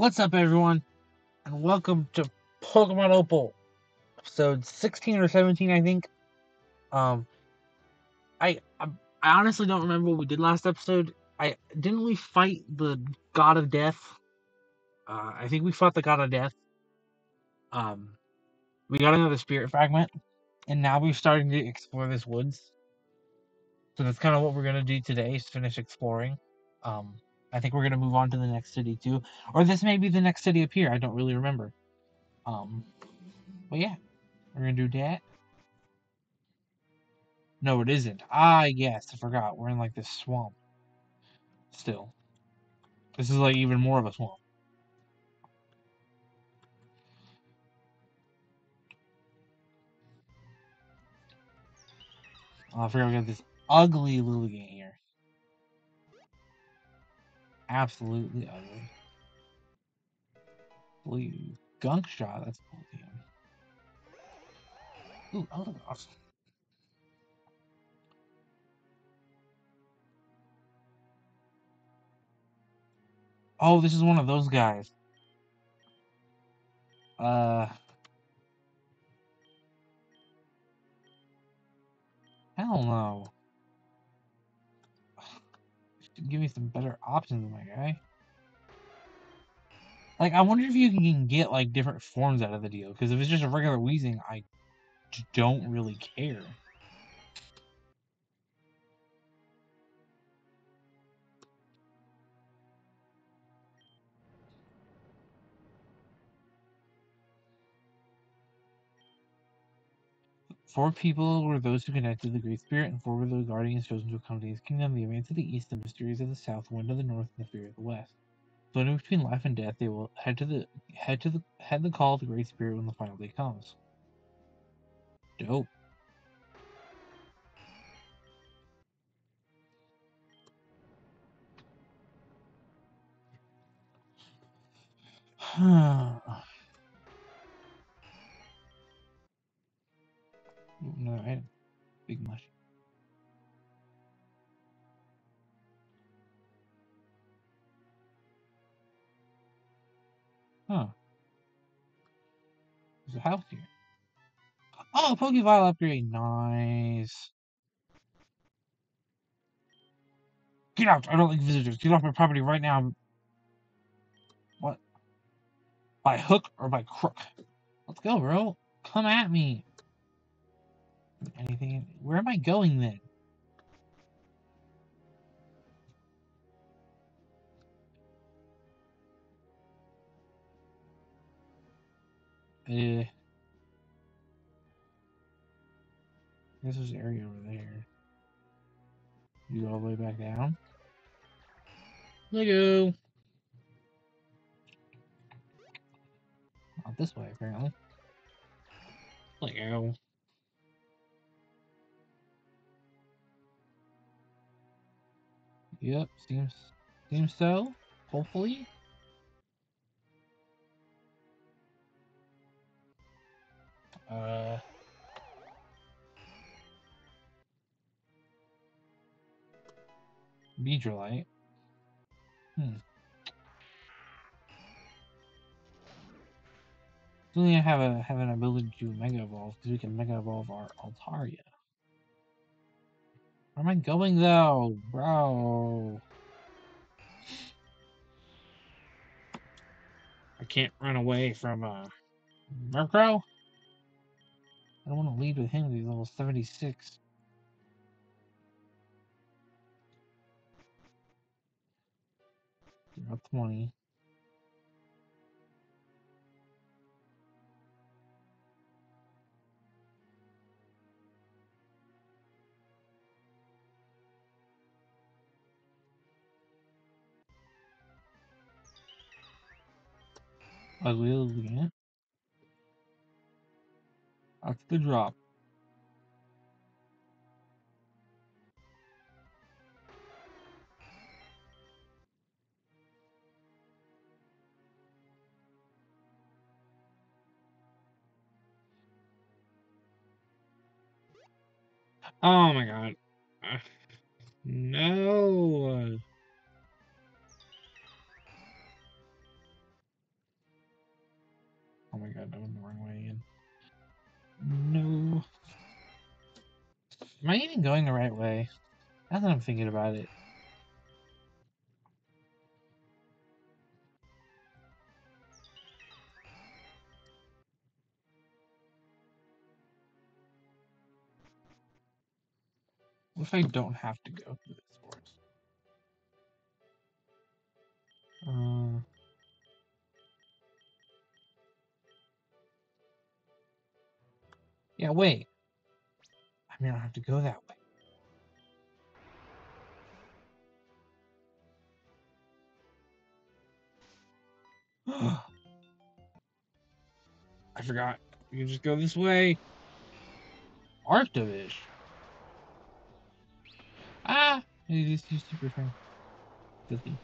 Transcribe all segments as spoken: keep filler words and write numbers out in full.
What's up, everyone, and welcome to Pokemon Opal, episode sixteen or seventeen, I think. Um, I, I I honestly don't remember what we did last episode. I didn't we fight the God of Death? Uh, I think we fought the God of Death. Um, we got another Spirit Fragment, and now we're starting to explore this woods. So that's kind of what we're gonna do today: is finish exploring. Um. I think we're going to move on to the next city, too. Or this may be the next city up here. I don't really remember. Um, but, yeah. We're going to do that. No, it isn't. Ah, yes. I forgot. We're in, like, this swamp. Still. This is, like, even more of a swamp. Oh, I forgot we got this ugly Lilligan here. Absolutely ugly. Blue gunk shot. That's cool. Damn. Ooh, I love it. Oh, this is one of those guys. Uh, hell no. Give me some better options, my guy. Like, I wonder if you can get, like, different forms out of the deal. Because if it's just a regular Wheezing, I don't really care. Four people were those who connected the Great Spirit, and four were the guardians chosen to accompany his kingdom, the Events of the East, the Mysteries of the South, the Wind of the North, and the Fear of the West. Floating between life and death, they will head to the head to the head the call of the Great Spirit when the final day comes. Dope. Huh. Another item. Big mush. Huh. There's a house here. Oh, Pokeville upgrade. Nice. Get out. I don't like visitors. Get off my property right now. What? By hook or by crook? Let's go, bro. Come at me. Anything? Where am I going then? Uh, I guess there's an area over there. You go all the way back down. There you go. Not this way, apparently. There you go. Yep, seems seems so. Hopefully. Uh Beedrillite. Hmm. Still need to have a have an ability to mega evolve, because we can mega evolve our Altaria. Where am I going, though? Bro. I can't run away from, uh, Murkrow? I don't want to lead with him. He's level seventy-six. About twenty. Ugly Lilligan. That's the drop. Oh my god. Uh, no. got that one the wrong way in. No. Am I even going the right way? Now that I'm thinking about it. What if I don't have to go through this forest? Uh... Yeah, wait. I mean, I don't have to go that way. I forgot. You can just go this way. Arctovish. Ah! It is too super fun. Filthy.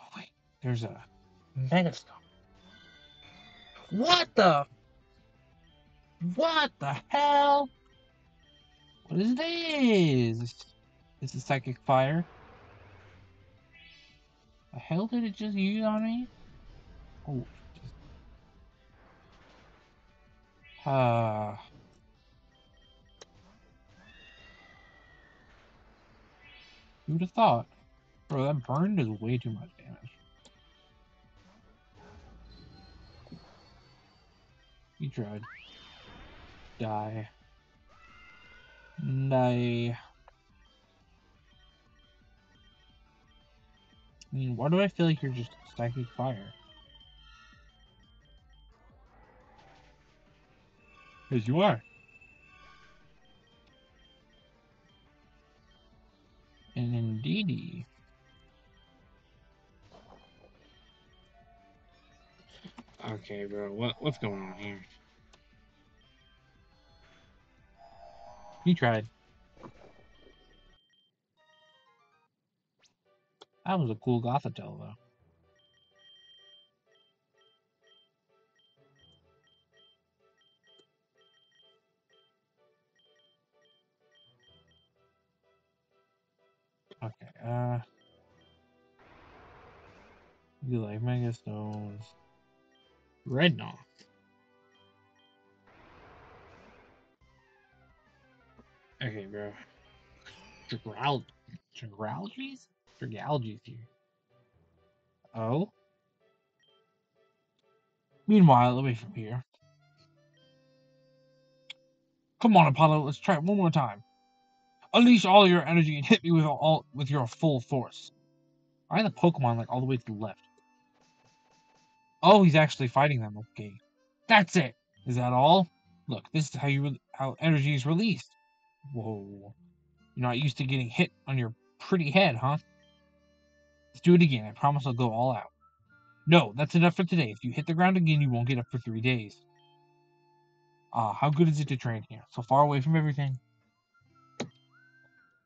Oh, wait. There's a Megastar. What the? What the hell? What is this? Is it psychic fire? The hell did it just use on me? Oh. Ah. Uh. Who'd have thought? Bro, that burn does way too much damage. He tried. Die. Die. I mean, why do I feel like you're just psychic fire? Because you are. And indeedy. Okay, bro. What what's going on here? He tried. That was a cool Gothitelle, though. Okay, uh... you like Mega Stones. Redknock. Okay, bro. Trigralgies? Trigralgies? Trigralgies here. Oh? Meanwhile, away from here. Come on, Apollo, let's try it one more time. Unleash all your energy and hit me with all with your full force. I had the Pokemon like all the way to the left. Oh, he's actually fighting them. Okay, that's it. Is that all? Look, this is how you how energy is released. Whoa, you're not used to getting hit on your pretty head, huh? Let's do it again. I promise I'll go all out. No, that's enough for today. If you hit the ground again, you won't get up for three days. Ah, uh, how good is it to train here? So far away from everything.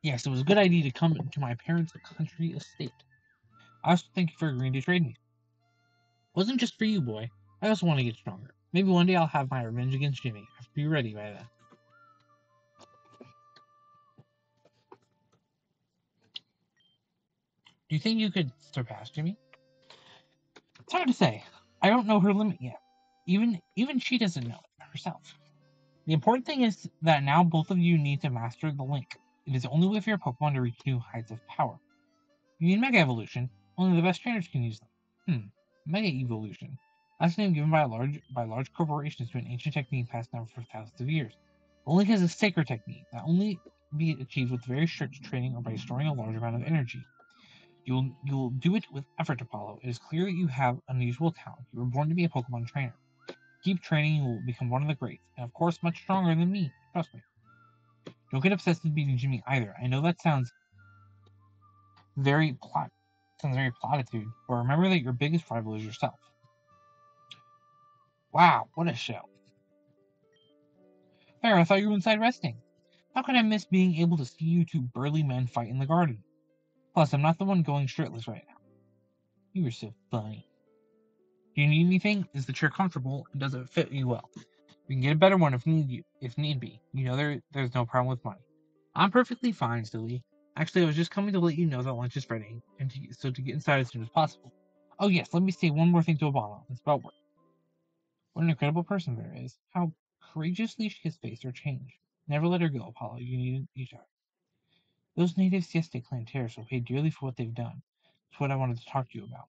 Yes, it was a good idea to come to my parents' country estate. I also thank you for agreeing to trade me. It wasn't just for you, boy. I also want to get stronger. Maybe one day I'll have my revenge against Jimmy. I have to be ready by then. Do you think you could surpass Jimmy? It's hard to say. I don't know her limit yet. Even, even she doesn't know it herself. The important thing is that now both of you need to master the link. It is the only way for your Pokemon to reach new heights of power. You need Mega Evolution. Only the best trainers can use them. Hmm. Mega Evolution. That's the name given by a large by large corporations to an ancient technique passed down for thousands of years. The link is a sacred technique that only be achieved with very strict training or by storing a large amount of energy. You'll you'll do it with effort, Apollo. It is clear that you have unusual talent. You were born to be a Pokemon trainer. Keep training, you will become one of the greats, and of course, much stronger than me. Trust me. Don't get obsessed with beating Jimmy either. I know that sounds very plot sounds very platitude, but remember that your biggest rival is yourself. Wow, what a show. There, I thought you were inside resting. How could I miss being able to see you two burly men fight in the garden? Plus, I'm not the one going shirtless right now. You were so funny. Do you need anything? Is the chair comfortable and does it fit you well? We can get a better one if need you, if need be. You know there there's no problem with money. I'm perfectly fine, silly. Actually, I was just coming to let you know that lunch is ready, and to, so to get inside as soon as possible. Oh yes, let me say one more thing to Apollo. It's about work. What an incredible person Vera is. How courageously she has faced her change. Never let her go, Apollo. You need each other. Those native Siesta Clan terrorists will pay dearly for what they've done. That's what I wanted to talk to you about.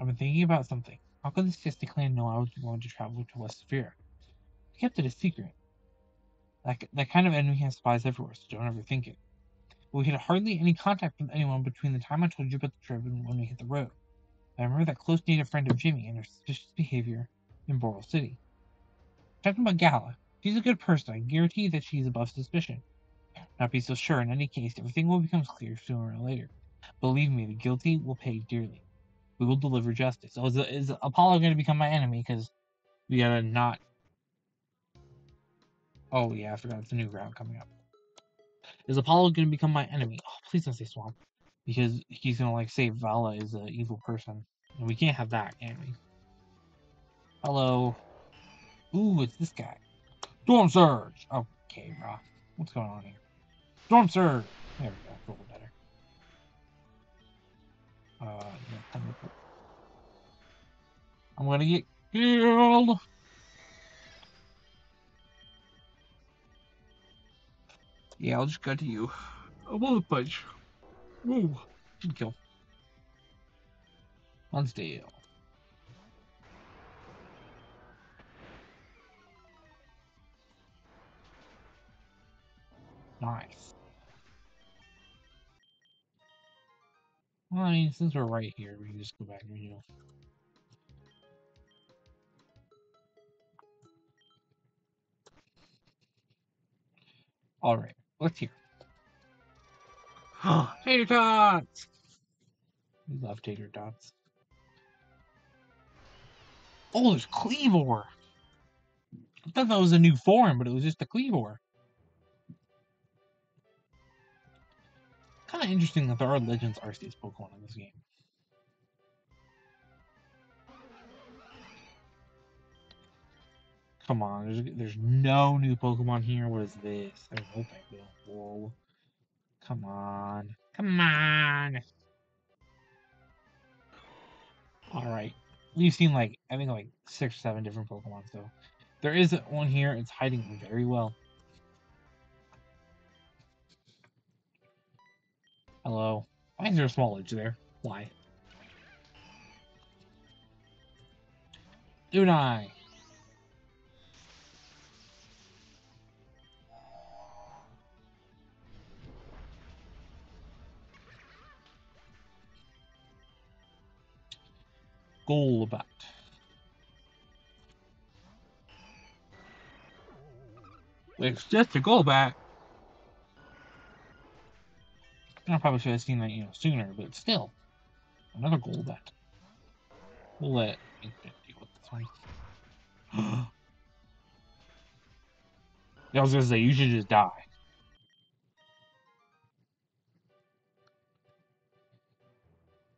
I've been thinking about something. How could the Siesta Clan know I was going to travel to West Sephira? They kept it a secret. That, that kind of enemy has spies everywhere, so don't ever think it. But we had hardly any contact with anyone between the time I told you about the trip and when we hit the road. I remember that close native friend of Jimmy and her suspicious behavior in Boral City. Talking about Gala. She's a good person. I guarantee that she's above suspicion. Not be so sure. In any case, everything will become clear sooner or later. Believe me, the guilty will pay dearly. We will deliver justice. So is, is Apollo going to become my enemy? Because we gotta not... Oh, yeah, I forgot. It's a new round coming up. Is Apollo going to become my enemy? Oh, please don't say Swamp. Because he's going to, like, say Vala is an evil person. And we can't have that, can we? Hello. Ooh, it's this guy. Storm Surge! Okay, bro. What's going on here? Storm Surge! There we go. A little better. Uh, yeah, I'm gonna get killed! Yeah, I'll just go to you. A bullet punch. Woo! Good kill. Lonsdale. Nice. Well, I mean, since we're right here, we can just go back and redo. Alright, let's hear. Tater Tots! We love Tater Tots. Oh, there's Cleaver! I thought that was a new form, but it was just a Cleaver. Kind of interesting that there are Legends Arceus Pokemon in this game. Come on, there's, there's no new Pokemon here. What is this? There's no Pokemon. Whoa. Come on. Come on! Alright. We've seen, like, I think, like, six or seven different Pokemon, so... There is one here. It's hiding very well. Hello. Why is there a small edge there? Why? Unai! Goliath. It's just a Goliath. I probably should have seen that, you know, sooner, but still. Another goal that. We'll let Infant deal with this one. I was gonna say, you should just die.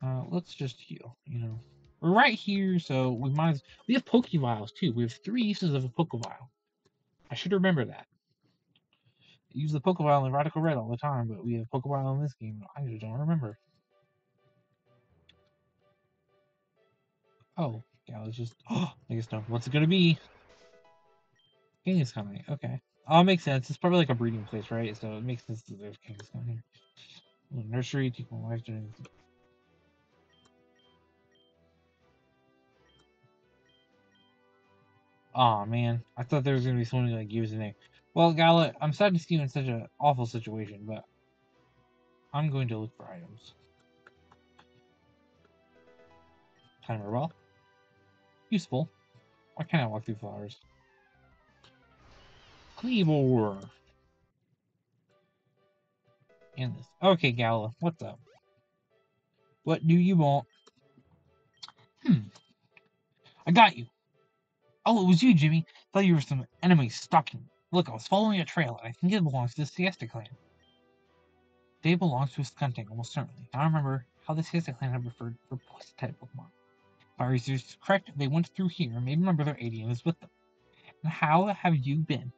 Uh, let's just heal, you know. We're right here, so we might as we have Pokeviles too. We have three uses of a Pokevile. I should remember that. Use the Pokevile in Radical Red all the time, but we have Pokevile in this game. I just don't remember. Oh, yeah, let's just... Oh, I guess no. What's it going to be? King's coming. Okay. Oh, it makes sense. It's probably like a breeding place, right? So it makes sense that there's King's coming here. A little nursery. Take my wife doing this. Aw, oh, man. I thought there was going to be someone who, like, using it. Well, Gala, I'm sad to see you in such an awful situation, but I'm going to look for items. Timer well. Useful. Why can't I walk through flowers? Cleaver! And this. Okay, Gala, what's up? What do you want? Hmm. I got you. Oh, it was you, Jimmy. Thought you were some enemy stalking me. Look, I was following a trail, and I think it belongs to the Siesta Clan. They belong to a Skunting, almost certainly. Now I remember how the Siesta Clan had referred for Poison-type Pokemon. If I research is correct, they went through here, and maybe my brother Aidan was with them. And how have you been?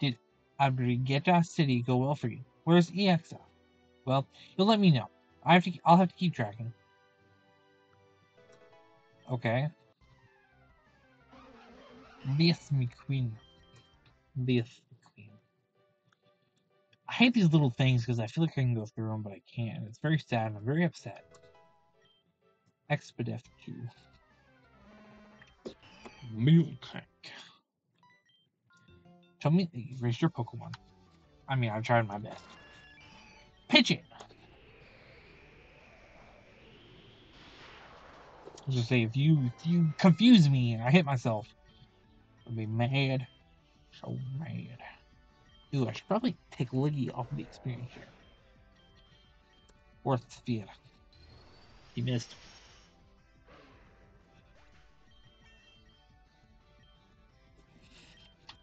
Did Abrigeta City go well for you? Where's E X F? Well, you'll let me know. I have to. I'll have to keep tracking. Okay. Bless me, queen. Bless me, queen. I hate these little things because I feel like I can go through them, but I can't. It's very sad, and I'm very upset. Expedef two. Milk crank. Tell me, raise your Pokemon. I mean, I've tried my best. Pigeon. I'll just say if you if you confuse me and I hit myself, I'll be mad, so mad. Ooh, I should probably take Liggy off the experience here. Fourth sphere. He missed.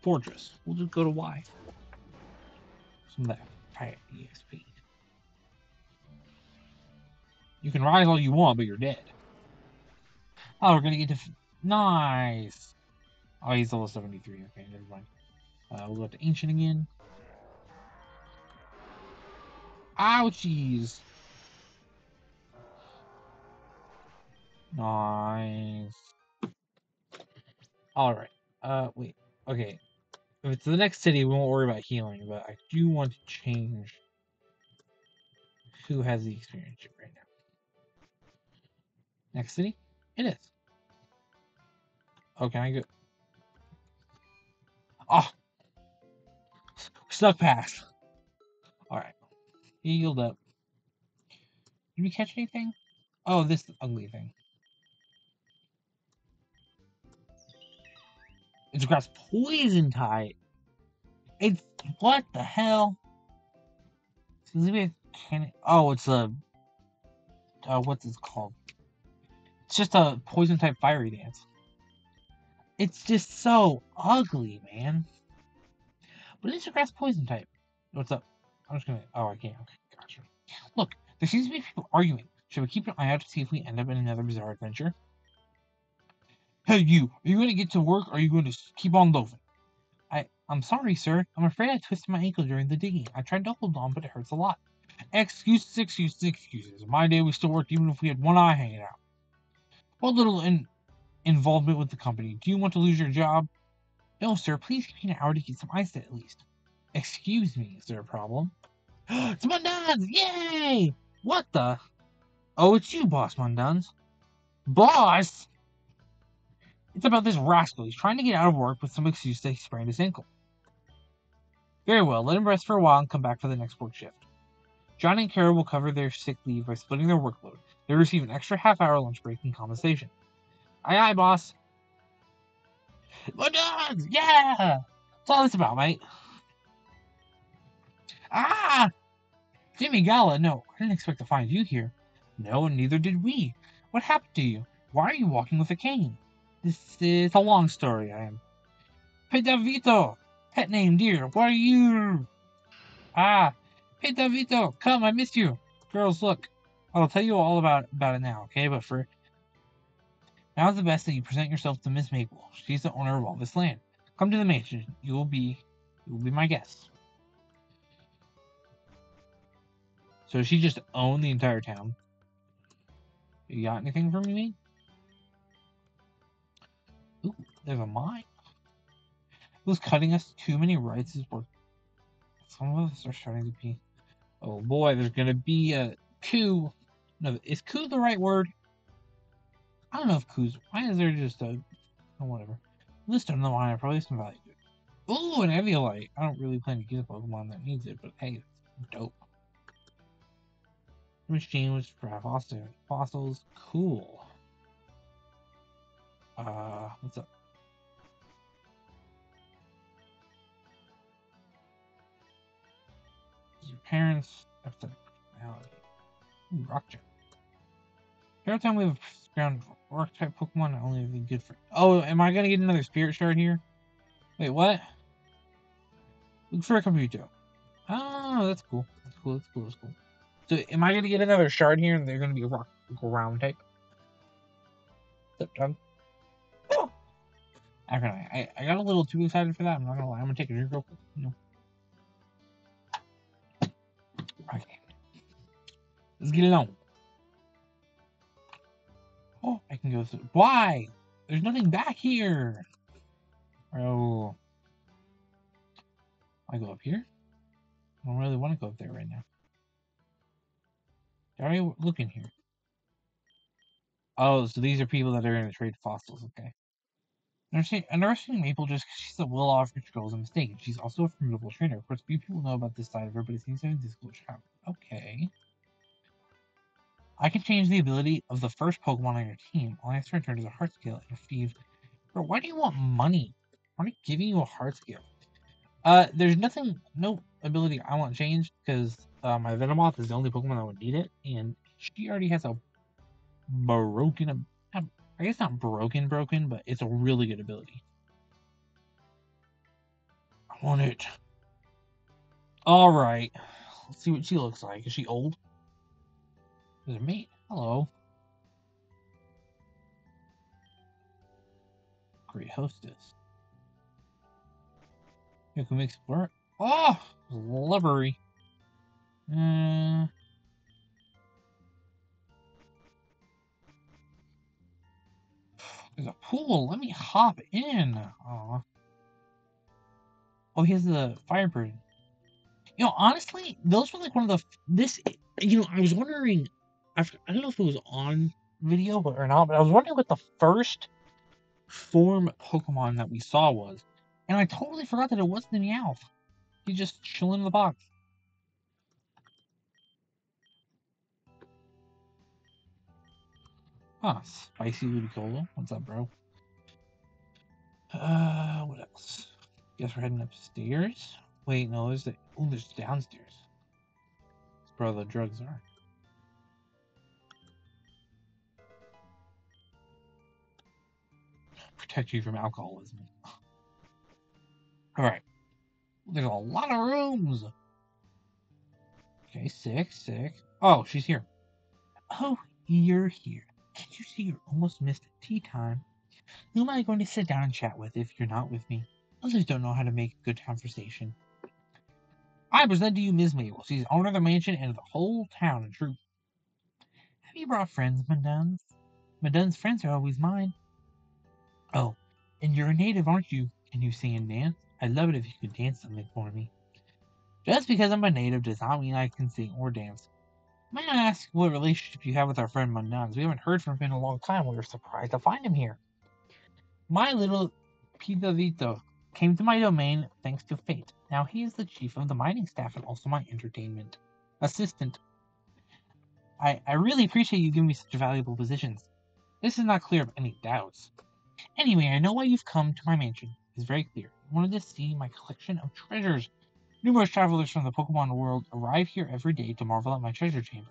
Fortress. We'll just go to Y. Some of that pirate E X P. You can rise all you want, but you're dead. Oh, we're gonna get to nice. Oh, he's level seventy-three. Okay, never mind. Uh, we'll go up to ancient again. Ouchies. Nice. All right. Uh, wait. Okay. If it's the next city, we won't worry about healing, but I do want to change who has the experience right now. Next city? It is. Oh, can I go? Oh! Stuck pass! Alright. He healed up. Did we catch anything? Oh, this ugly thing. It's grass poison type. It's what the hell? Can oh, it's a uh, what's it called? It's just a poison type fiery dance. It's just so ugly, man. But it's a grass poison type. What's up? I'm just gonna. Oh, I can't. Okay, gotcha. Look, there seems to be people arguing. Should we keep an eye out to see if we end up in another bizarre adventure? Hey, you! Are you going to get to work, or are you going to keep on loafing? I, I'm sorry, sir. I'm afraid I twisted my ankle during the digging. I tried double down, but it hurts a lot. Excuses, excuses, excuses. In my day, we still worked even if we had one eye hanging out. What little in involvement with the company? Do you want to lose your job? No, sir. Please give me an hour to get some ice at least. Excuse me. Is there a problem? It's Mundanez! Yay! What the? Oh, it's you, Boss Mundanez. Boss? It's about this rascal. He's trying to get out of work with some excuse that he sprained his ankle. Very well. Let him rest for a while and come back for the next work shift. John and Kara will cover their sick leave by splitting their workload. They receive an extra half-hour lunch break in compensation. Aye, aye, boss. Mundanez! Yeah! That's all this about, mate. Ah! Jimmy Gala, no. I didn't expect to find you here. No, and neither did we. What happened to you? Why are you walking with a cane? This is a long story, I am. Pidavito! Pet name, dear. What are you? Ah! Pidavito! Come, I missed you! Girls, look. I'll tell you all about, about it now, okay? But for... now is the best that you present yourself to Miss Mabel. She's the owner of all this land. Come to the mansion. You will be... you will be my guest. So she just owned the entire town. You got anything for me? Ooh, there's a mine. Who's cutting us too many rights is worth. Some of us are starting to be. Oh boy, there's gonna be a coup. No, is coup the right word? I don't know if coup's. Why is there just a? Oh, whatever. List on the mine. I probably have some value to it. Ooh, an Eviolite. I don't really plan to get a Pokemon that needs it, but hey, it's dope. The machine was for fossils. Cool. Uh, what's up? Your parents have to personality. Ooh, rock jump. Terrell Town, we have a ground rock type Pokemon that only would be good for. Oh, am I gonna get another spirit shard here? Wait, what? Look for a computer. Oh, that's cool. That's cool, that's cool, that's cool. So am I gonna get another shard here and they're gonna be a rock ground type? What's up, John? I, I, I got a little too excited for that. I'm not gonna lie. I'm gonna take a drink real quick. No. Okay. Let's get along. Oh, I can go through. Why? There's nothing back here. Oh. I go up here? I don't really want to go up there right now. Did I already look in here? Oh, so these are people that are going to trade fossils. Okay. Nursing Maple just because she's a well-off girl is a mistake. She's also a formidable trainer. Of course, few people know about this side of her, but it seems to have a difficult job. Okay. I can change the ability of the first Pokemon on your team. All I have to return is a heart scale and a thief. Bro, why do you want money? I'm not giving you a heart scale. Uh, there's nothing, no ability I want changed because uh, my Venomoth is the only Pokemon that would need it, and she already has a broken. I guess not broken, broken, but it's a really good ability. I want it. All right. Let's see what she looks like. Is she old? Is it me? Hello. Great hostess. Here, can we explore? Oh! Livery. Uh... There's a pool. Let me hop in. Aww. Oh, he has the fire bird. You know, honestly, those were like one of the... This, you know, I was wondering... I don't know if it was on video or not, but I was wondering what the first form Pokemon that we saw was. And I totally forgot that it wasn't the Meowth. He's just chilling in the box. Huh, spicy Ludicolo. What's up, bro? Uh, what else? Guess we're heading upstairs. Wait, no, there's the... Oh, there's downstairs. That's where all the drugs are. Protect you from alcoholism. Alright. There's a lot of rooms! Okay, sick, sick. Oh, she's here. Oh, you're here. Can't you see you almost missed tea time? Who am I going to sit down and chat with if you're not with me? Others don't know how to make good conversation. I present to you Miz Mabel. She's the owner of the mansion and of the whole town in truth. Have you brought friends, Mundanez? Mundanez's friends are always mine. Oh, and you're a native, aren't you? Can you sing and dance? I'd love it if you could dance something for me. Just because I'm a native does not mean I can sing or dance. May I ask what relationship you have with our friend Mundanez? We haven't heard from him in a long time. We were surprised to find him here. My little Pidavito came to my domain thanks to fate. Now he is the chief of the mining staff and also my entertainment assistant. I, I really appreciate you giving me such valuable positions. This is not clear of any doubts. Anyway, I know why you've come to my mansion. It's very clear. You wanted to see my collection of treasures. Numerous travelers from the Pokemon world arrive here every day to marvel at my treasure chamber.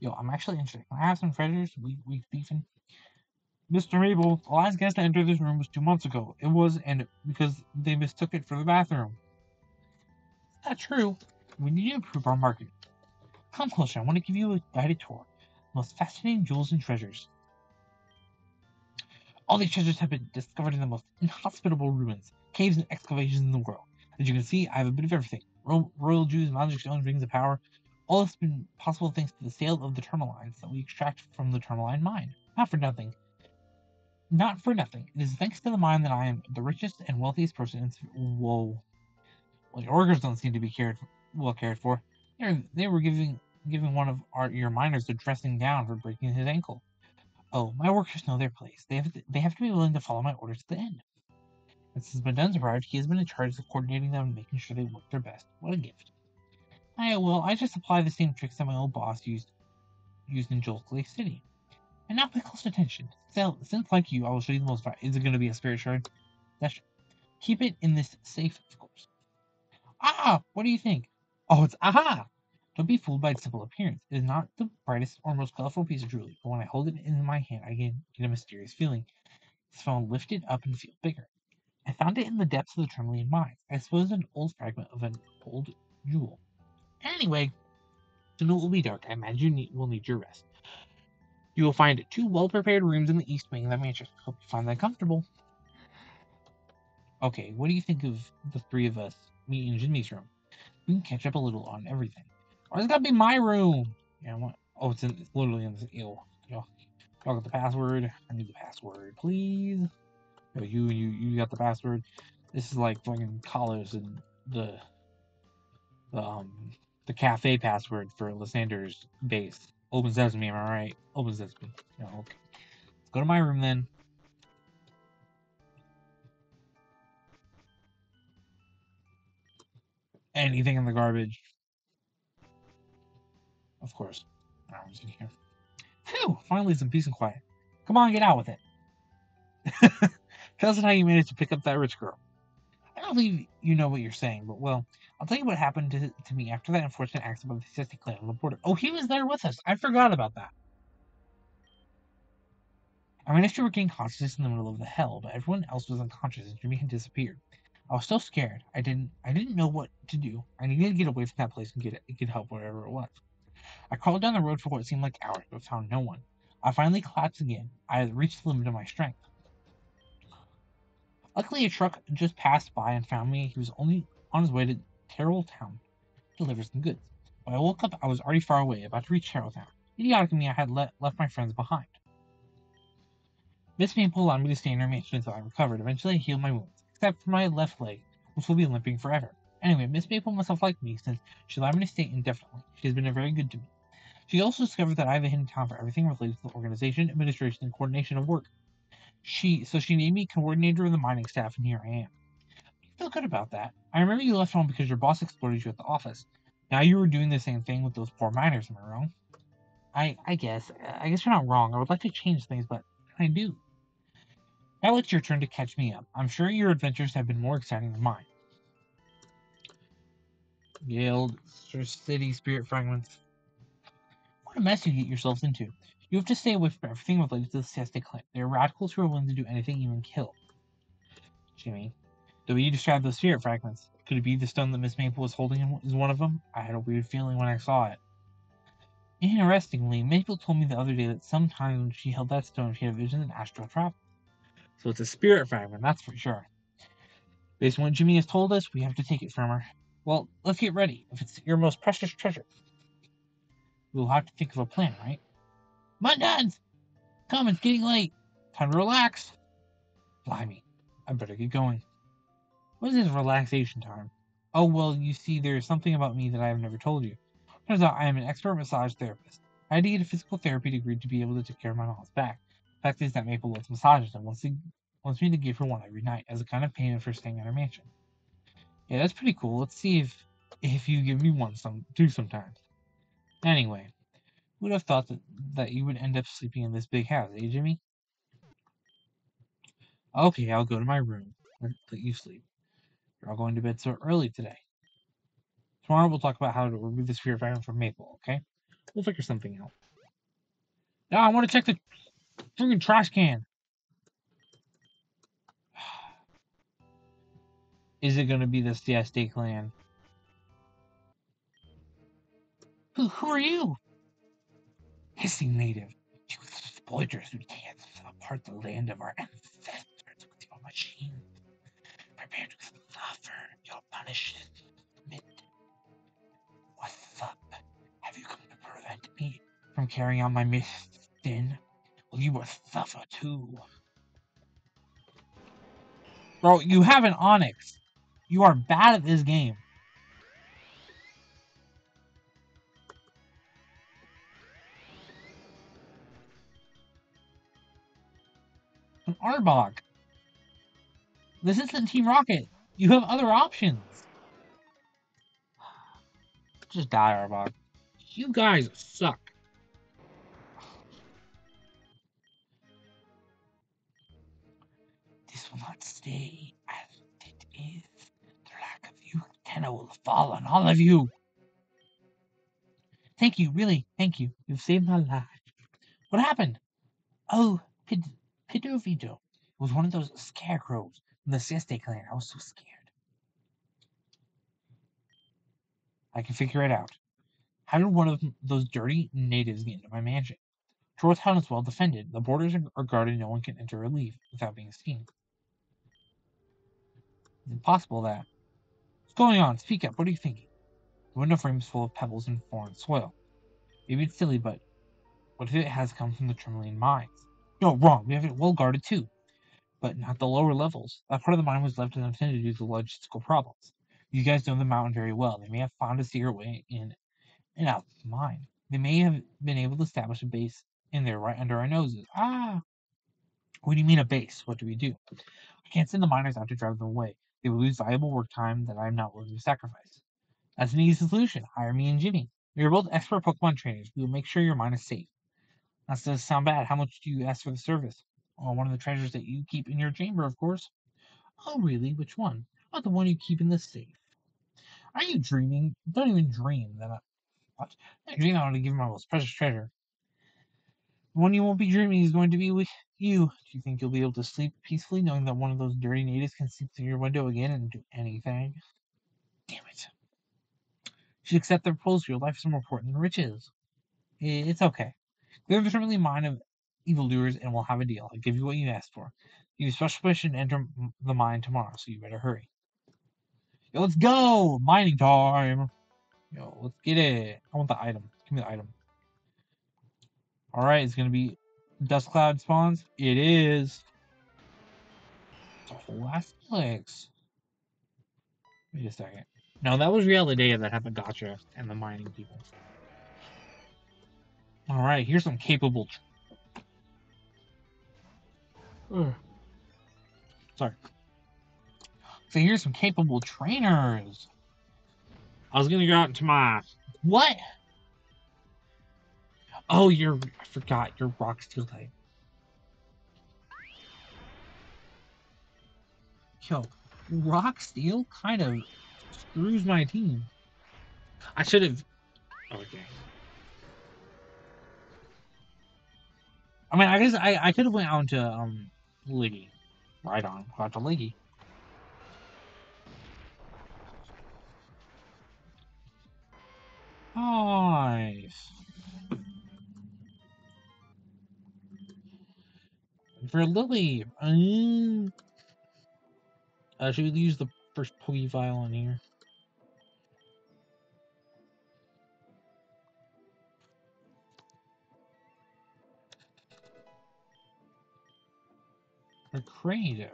Yo, I'm actually interested. Can I have some treasures? We we thieving. Mister Mabel, the last guest to enter this room was two months ago. It was, and because they mistook it for the bathroom. That's true. We need to improve our market. Come closer. I want to give you a guided tour. Most fascinating jewels and treasures. All these treasures have been discovered in the most inhospitable ruins, caves, and excavations in the world. As you can see, I have a bit of everything. Royal, royal jewels, magic stones, rings of power. All this has been possible thanks to the sale of the Tourmalines that we extract from the Tourmaline mine. Not for nothing. Not for nothing. It is thanks to the mine that I am the richest and wealthiest person in... Whoa. Well, the Orgers don't seem to be cared well cared for. They're, they were giving giving one of our, your miners a dressing down for breaking his ankle. Oh, my workers know their place. They have to, they have to be willing to follow my orders to the end. And since Mundanez arrived, he has been in charge of coordinating them and making sure they work their best. What a gift. I will, I just apply the same tricks that my old boss used used in Jolt Lake City. And now pay close attention. So, since, like you, I will show you the most... Is it going to be a spirit shard? That's true. Keep it in this safe, of course. Ah! What do you think? Oh, it's aha! Don't be fooled by its simple appearance. It is not the brightest or most colorful piece of jewelry, but when I hold it in my hand, I get a mysterious feeling. It's felt lifted up and feel bigger. I found it in the depths of the Tourmaline mines. I suppose an old fragment of an old jewel. Anyway, the night will be dark. I imagine you will need your rest. You will find two well-prepared rooms in the east wing of the mansion. Hope you find that comfortable. Okay, what do you think of the three of us meeting in Jimmy's room? We can catch up a little on everything. Or it's gotta be my room. Yeah, what? Oh, it's, in, it's literally in this ill. Y'all got the password. I need the password, please. No, you, you, you got the password. This is like fucking Collars and the, the, um, the cafe password for Lysander's base. Open Sesame, am I right? Open Sesame. No, okay. Let's go to my room then. Anything in the garbage. Of course. I was in here. Phew! Finally some peace and quiet. Come on, get out with it. Tell us how you managed to pick up that rich girl. I don't believe you know what you're saying, but well, I'll tell you what happened to, to me after that unfortunate accident with the Siesta Clan on the border. Oh, he was there with us. I forgot about that. I managed to regain consciousness in the middle of the hell, but everyone else was unconscious and Jimmy had disappeared. I was so scared. I didn't I didn't know what to do. I needed to get away from that place and get, get help wherever it was. I crawled down the road for what seemed like hours, but found no one. I finally collapsed again. I had reached the limit of my strength. Luckily, a truck just passed by and found me. He was only on his way to Terrell Town to deliver some goods. When I woke up, I was already far away, about to reach Terrell Town. Idiotic of me, I had let, left my friends behind. Miss Mabel allowed me to stay in her mansion until I recovered. Eventually, I healed my wounds, except for my left leg, which will be limping forever. Anyway, Miss Mabel must have liked me since she allowed me to stay indefinitely. She has been very good to me. She also discovered that I have a hidden talent for everything related to the organization, administration, and coordination of work. She so she named me coordinator of the mining staff, and here I am. I feel good about that. I remember you left home because your boss exploited you at the office. Now you were doing the same thing with those poor miners, am I wrong? I I guess I guess you're not wrong. I would like to change things, but I do. Now it's your turn to catch me up. I'm sure your adventures have been more exciting than mine. Guild, City, Spirit Fragments. What a mess you get yourselves into. You have to stay away from everything related to the Siesta Clan. They are radicals who are willing to do anything, even kill. Jimmy, the way you described those spirit fragments, could it be the stone that Miss Maple was holding is one of them? I had a weird feeling when I saw it. Interestingly, Maple told me the other day that sometimes when she held that stone, she had a vision of astral travel. So it's a spirit fragment, that's for sure. Based on what Jimmy has told us, we have to take it from her. Well, let's get ready, if it's your most precious treasure. We'll have to think of a plan, right? Mundanez! Come, it's getting late. Time to relax. Blimey, I better get going. What is this relaxation time? Oh, well, you see, there's something about me that I have never told you. Turns out I am an expert massage therapist. I had to get a physical therapy degree to be able to take care of my mom's back. The fact is that Maple loves massages and wants, to, wants me to give her one every night as a kind of payment for staying at her mansion. Yeah, that's pretty cool. Let's see if if you give me one some two sometimes. Anyway, who would have thought that, that you would end up sleeping in this big house, eh, Jimmy? Okay, I'll go to my room. Let you sleep. You're all going to bed so early today. Tomorrow we'll talk about how to remove the sphere of iron from Maple, okay? We'll figure something out. Now I want to check the freaking trash can. Is it going to be the Siesta Clan? Who, who are you? Hissing native. You exploiters who dance apart the land of our ancestors with your machines. Prepare to suffer your punishment. What's up? Have you come to prevent me from carrying out my mission? Well, you will suffer too. Bro, you have an onyx. You are bad at this game. An Arbok. This isn't Team Rocket. You have other options. Just die, Arbok. You guys suck. This will not stay as it is. Yuktena will fall on all of you. Thank you, really, thank you. You've saved my life. What happened? Oh, Pid Pidavito. It was one of those scarecrows from the Siesta Clan. I was so scared. I can figure it out. How did one of those dirty natives get into my mansion? Troll Town is well defended. The borders are guarded. No one can enter or leave without being seen. It's impossible that. What's going on? Speak up. What are you thinking? The window frame is full of pebbles and foreign soil. Maybe it's silly, but what if it has come from the Tremelian mines? No, wrong. We have it well guarded too, but not the lower levels. That part of the mine was left unattended due to logistical problems. You guys know the mountain very well. They may have found a secret way in and out of the mine. They may have been able to establish a base in there right under our noses. Ah! What do you mean a base? What do we do? I can't send the miners out to drive them away. They will lose valuable work time that I am not willing to sacrifice. That's an easy solution. Hire me and Jimmy. We are both expert Pokemon trainers. We will make sure your mine is safe. That doesn't sound bad. How much do you ask for the service? Oh, one of the treasures that you keep in your chamber, of course. Oh, really? Which one? Not the one you keep in the safe. Are you dreaming? Don't even dream that I... What? I dream I want to give my most precious treasure. The one you won't be dreaming is going to be with you. Do you think you'll be able to sleep peacefully knowing that one of those dirty natives can sleep through your window again and do anything? Damn it. You should accept the proposal. Your life is more important than riches. It's okay. They're determinedly mine of evildoers and we'll have a deal. I'll give you what you asked for. You have special permission to enter the mine tomorrow, so you better hurry. Yo, let's go! Mining time! Yo, let's get it. I want the item. Give me the item. Alright, it's gonna be Dust Cloud spawns. It is. It's a whole ass flex. Wait a second. No, that was reality data that happened, gotcha, and the mining people. Alright, here's some capable. Ugh. Sorry. So here's some capable trainers. I was gonna go out into my what? Oh, you're I forgot you're rock steel type. Yo, rock steel kind of screws my team. I should have. Okay. I mean, I guess I I could have went out to um Liggy, right on out to Liggy. Nice. For Lily, um, uh, should we use the first Pokeville in here? For Kratos.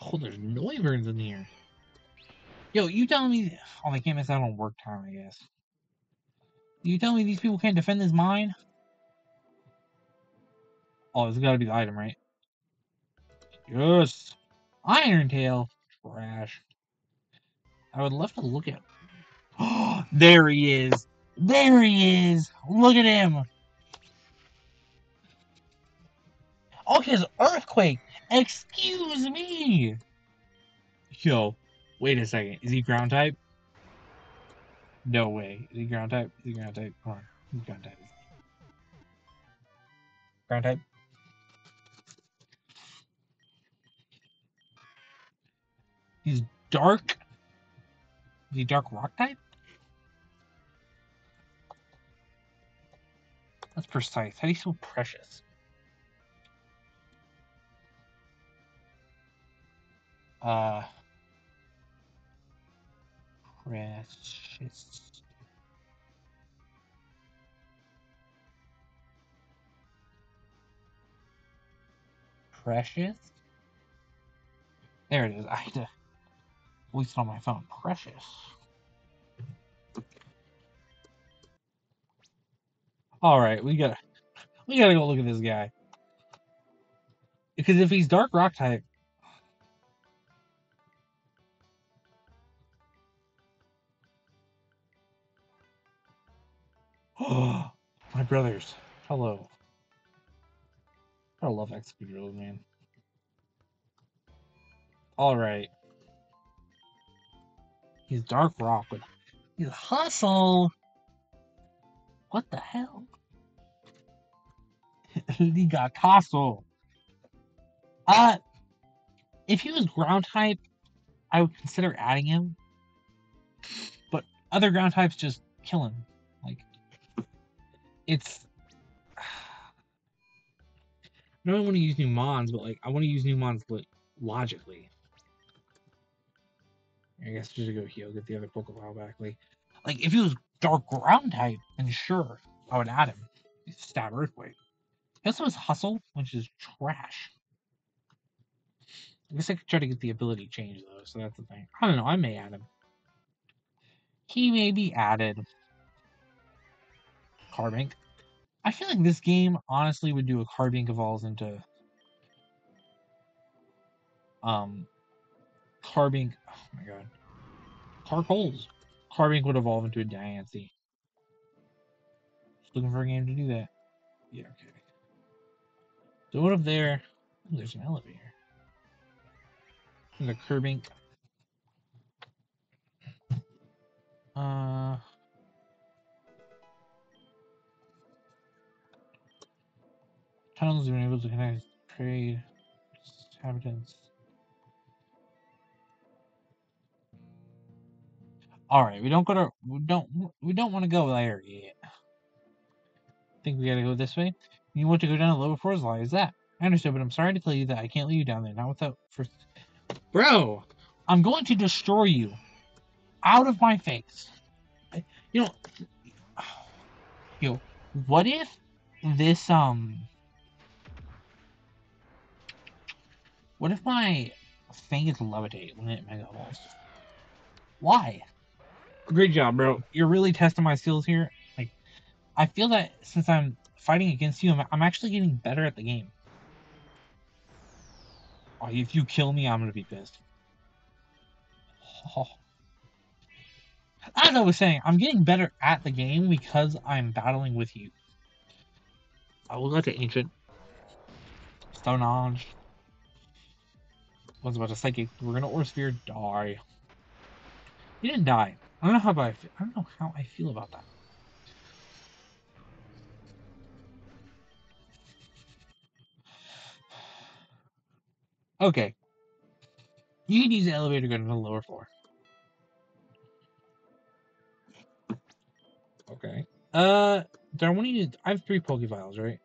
Oh, there's Noivern in here. Yo, you telling me... Oh, they can't miss out on work time, I guess. You telling me these people can't defend this mine? Oh, it's gotta be the item, right? Yes! Iron Tail! Trash. I would love to look at... Oh, there he is! There he is! Look at him! Oh, his Earthquake! Excuse me! Yo... Wait a second. Is he ground type? No way. Is he ground type? Is he ground type? Come on. He's ground type. Ground type? He's dark. Is he dark rock type? That's precise. How do you spell precious? Uh... Precious. Precious? There it is. I had to voice it on my phone. Precious. Alright, we gotta we gotta go look at this guy. Because if he's dark rock type. Oh, my brothers. Hello. I love X P G, man. Alright. He's Dark Rock with. He's Hustle! What the hell? He got Hustle! Uh. If he was ground type, I would consider adding him. But other ground types just kill him. It's. I don't want to use new mons, but like I want to use new mons logically. I guess just go heal, get the other Pokeball back. Like, like if he was Dark Ground type, then sure, I would add him. Stab Earthquake. He also has Hustle, which is trash. I guess I could try to get the ability change though, so that's the thing. I don't know, I may add him. He may be added. Carbink. I feel like this game honestly would do a Carbink evolves into um Carbink. Oh my god. Carcoals. Carbink would evolve into a Diancie. Just looking for a game to do that. Yeah, okay. So what up there? Oh, there's an elevator. And the Carbink. Uh Tunnels have been able to connect trade inhabitants. Alright, we don't go to we don't we don't want to go there yet. I think we gotta go this way. You want to go down to level four as long as that. I understood, but I'm sorry to tell you that I can't leave you down there, not without first. Bro! I'm going to destroy you. Out of my face. You know, yo, what if this um what if my thing is levitate when it mega evolves? Why? Great job, bro. You're really testing my skills here. Like, I feel that since I'm fighting against you, I'm, I'm actually getting better at the game. Oh, if you kill me, I'm gonna be pissed. Oh. As I was saying, I'm getting better at the game because I'm battling with you. I will go to Ancient. Stone Ange. One's about a Psychic. We're gonna Orsphere die. He didn't die. I don't know how I feel. I don't know how I feel about that. Okay. You can use the elevator to go to the lower floor. Okay. Uh, do I want to use? I have three Pokeviles, right?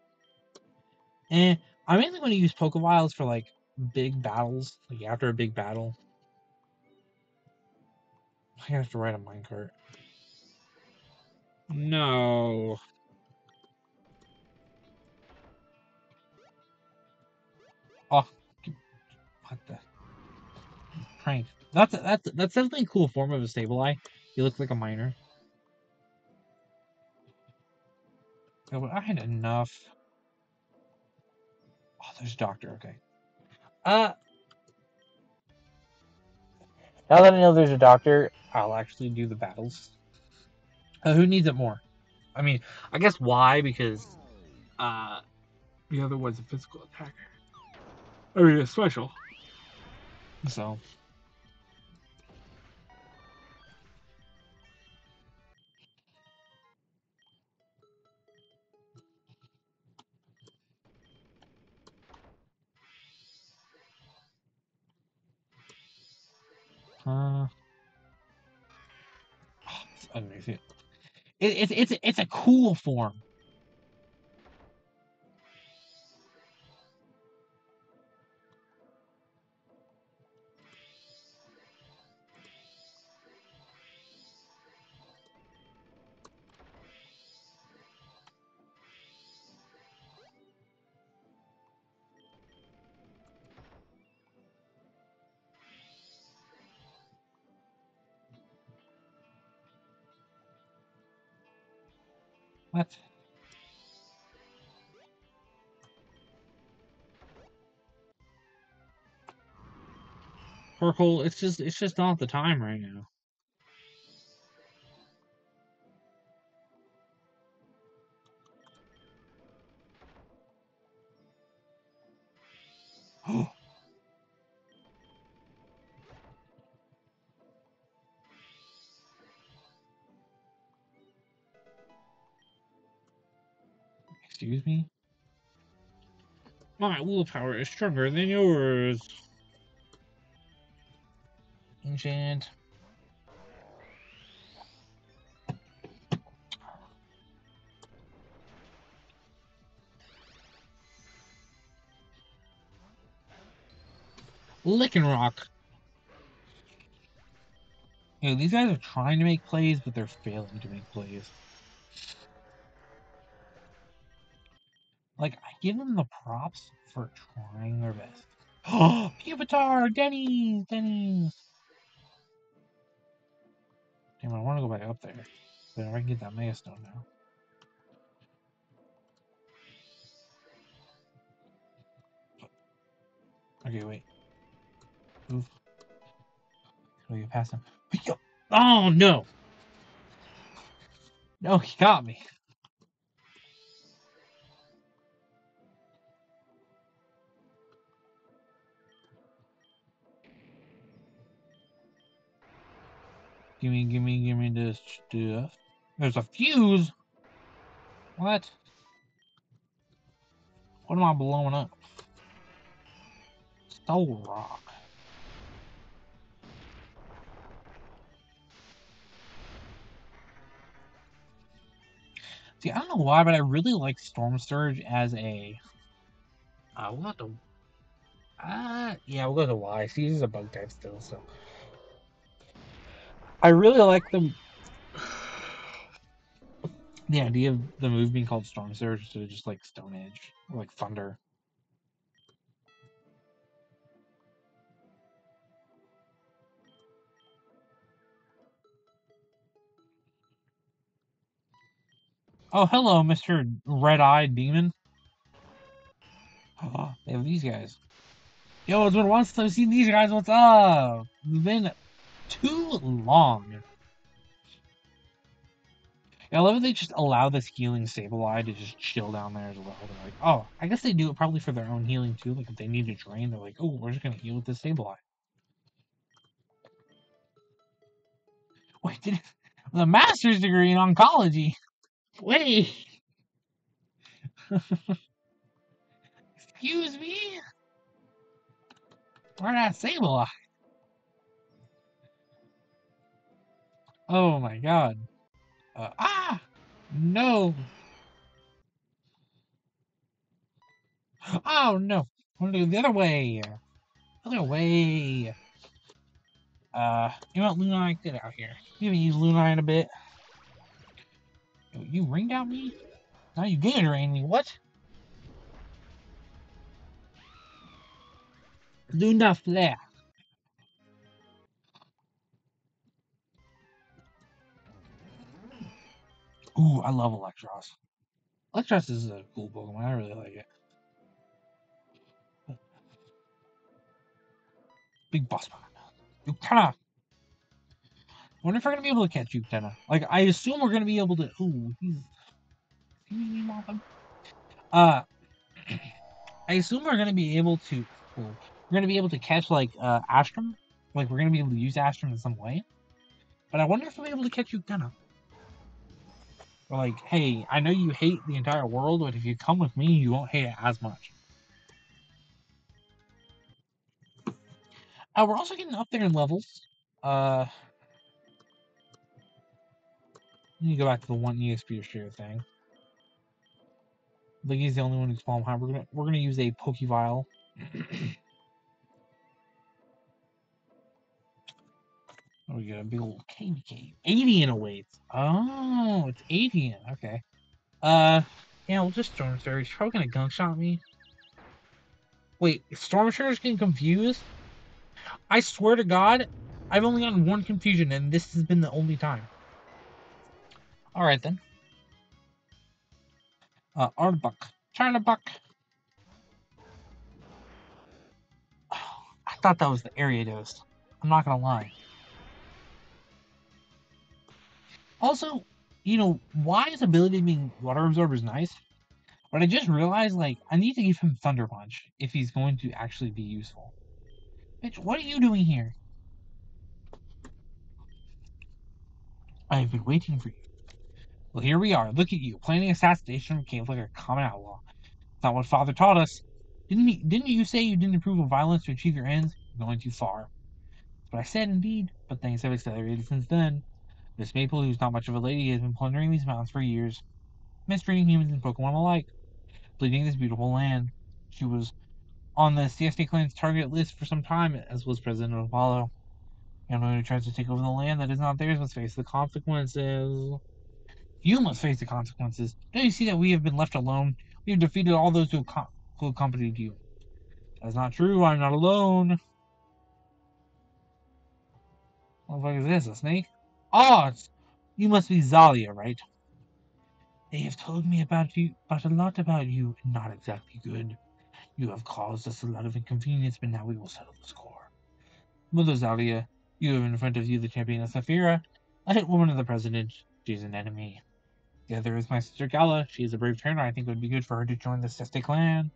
And I mainly want to use Pokeviles for like big battles, like after a big battle. I have to ride a minecart. No. Oh, what the prank? That's a, that's a, that's definitely a cool form of a Sableye. He looks like a miner. But I had enough. Oh, there's a doctor. Okay. Uh. Now that I know there's a doctor, I'll actually do the battles. Uh, who needs it more? I mean, I guess why? Because uh, the other one's a physical attacker. I mean, it's special. So. Uh, I don't know if it, it, it, it's it's a cool form. What? Purple, it's just it's just not the time right now. Excuse me? My willpower is stronger than yours. Enchant. Lickin' Rock. You know, these guys are trying to make plays, but they're failing to make plays. Like, I give them the props for trying their best. Oh, Pupitar! Denny's! Denny's! Damn, I want to go back up there. So I can get that Mega Stone now. Okay, wait. Move. Will you pass him? Oh, no! No, he got me. Gimme, gimme, gimme this stuff. There's a fuse? What? What am I blowing up? Soul Rock. See, I don't know why, but I really like Storm Surge as a... Uh, we'll have to... Uh, yeah, we'll go to Y. See, he's a bug type still, so... I really like the... the idea of the move being called Storm Surge instead of just, like, Stone Edge. Or, like, Thunder. Oh, hello, Mister Red-Eyed Demon. Oh, they have these guys. Yo, it's been a while since I've seen these guys. What's up? It's been too long. Yeah, I love that they just allow this healing Sableye to just chill down there as well. They're like, oh, I guess they do it probably for their own healing too. Like, if they need to drain, they're like, oh, we're just going to heal with this Sableye. Wait, did it... the master's degree in oncology? Wait! Excuse me? Why not Sableye? Oh my god. Uh, ah! No! Oh no! I'm gonna go the other way! Other way! Uh, you want Lunark? Get out here. You haven't used Lunark in a bit. You ringed out me? Now you Gatorade me, what? Luna Flare. Ooh, I love Electros. Electros is a cool Pokemon, I really like it. Big boss man. Yuktena! I wonder if we're going to be able to catch Yuktena. Like, I assume we're going to be able to... Ooh, he's... Uh, I assume we're going to be able to... Ooh, we're going to be able to catch, like, uh, Astrum. Like, we're going to be able to use Astrum in some way. But I wonder if we'll be able to catch Yuktena. Or, like, hey, I know you hate the entire world, but if you come with me, you won't hate it as much. Uh, we're also getting up there in levels. Uh... You go back to the one E S P share thing. I think he's the only one who's palm high. We're gonna we're gonna use a Pokeville. Oh, we got a big old K B K. Aidan awaits. Oh, it's Aidan. Okay. Uh, yeah, we'll just Storm Surge. He's probably gonna gunk shot me. Wait, Storm Surge getting confused? I swear to God, I've only gotten one confusion, and this has been the only time. Alright then. Uh, Arbok. China Buck. Oh, I thought that was the Ariados. I'm not gonna lie. Also, you know, Y's ability being Water Absorber is nice, but I just realized, like, I need to give him Thunder Punch if he's going to actually be useful. Bitch, what are you doing here? I've been waiting for you. Well, here we are. Look at you, planning assassination of Cave like a common outlaw. It's not what Father taught us. Didn't he, didn't you say you didn't approve of violence to achieve your ends? You're going too far. But I said indeed, but things have accelerated since then. Miss Mabel, who's not much of a lady, has been plundering these mountains for years, mistreating humans and Pokemon alike, bleeding this beautiful land. She was on the Siesta Clan's target list for some time, as was President Apollo. Everyone who tries to take over the land that is not theirs must face the consequences. You must face the consequences. Don't you see that we have been left alone? We have defeated all those who, ac who accompanied you. That's not true. I'm not alone. What the fuck is this? A snake? Ah! Oh, you must be Zalia, right? They have told me about you, but a lot about you, and not exactly good. You have caused us a lot of inconvenience, but now we will settle the score. Mother Zalia, you have in front of you the champion of Sephira, a hit woman of the president. She is an enemy. The other is my sister Gala. She is a brave trainer. I think it would be good for her to join the Siesta Clan.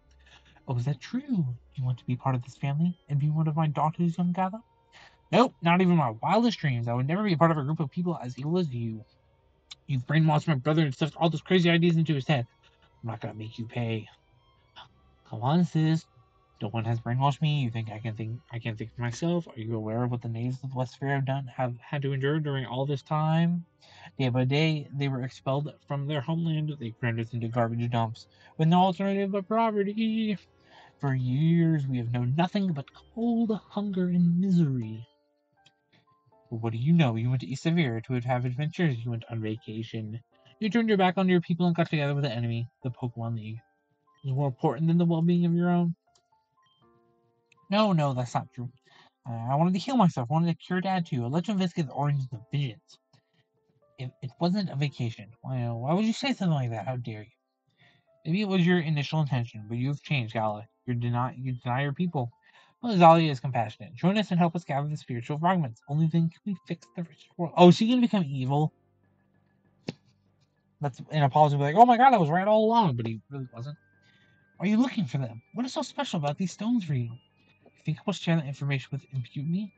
Oh, is that true? Do you want to be part of this family and be one of my daughters, young Gala? Nope, not even my wildest dreams. I would never be a part of a group of people as evil as you. You've brainwashed my brother and stuffed all those crazy ideas into his head. I'm not gonna make you pay. Come on, sis. No one has brainwashed me. You think I can think I can't think for myself? Are you aware of what the natives of West Fair have done have had to endure during all this time? Day by day, they were expelled from their homeland. They crammed into garbage dumps with no alternative but poverty. For years, we have known nothing but cold, hunger, and misery. But what do you know? You went to East Sephira to have adventures. You went on vacation. You turned your back on your people and got together with the enemy, the Pokemon League. It was more important than the well-being of your own. No, no, that's not true. Uh, I wanted to heal myself. I wanted to cure Dad, too. I let you investigate the origins of visions. If it wasn't a vacation, well, why would you say something like that? How dare you? Maybe it was your initial intention, but you've changed, Gala. You deny, you deny your people. Well, Zalia is compassionate. Join us and help us gather the spiritual fragments. Only then can we fix the rich world. Oh, so you can become evil? That's an apology. Like, oh my God, I was right all along, but he really wasn't. Why are you looking for them? What is so special about these stones for you? You think I will share that information with impudence?